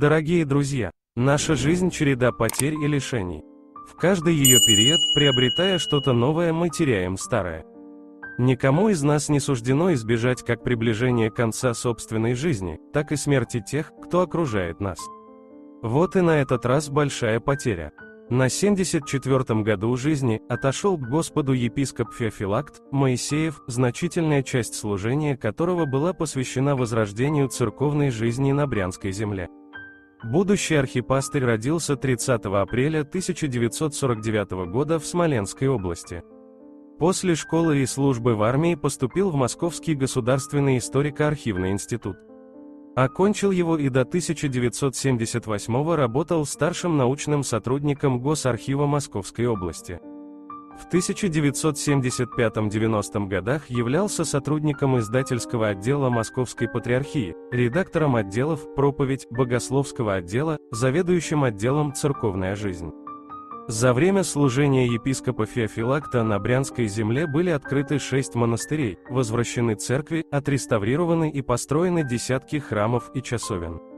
Дорогие друзья, наша жизнь – череда потерь и лишений. В каждый ее период, приобретая что-то новое, мы теряем старое. Никому из нас не суждено избежать как приближения конца собственной жизни, так и смерти тех, кто окружает нас. Вот и на этот раз большая потеря. На 74-м году жизни отошел к Господу епископ Феофилакт Моисеев, значительная часть служения которого была посвящена возрождению церковной жизни на Брянской земле. Будущий архипастырь родился 30 апреля 1949 года в Смоленской области. После школы и службы в армии поступил в Московский государственный историко-архивный институт. Окончил его и до 1978 работал старшим научным сотрудником Госархива Московской области. В 1975-90 годах являлся сотрудником издательского отдела Московской Патриархии, редактором отделов «Проповедь», богословского отдела, заведующим отделом «Церковная жизнь». За время служения епископа Феофилакта на Брянской земле были открыты 6 монастырей, возвращены церкви, отреставрированы и построены десятки храмов и часовен.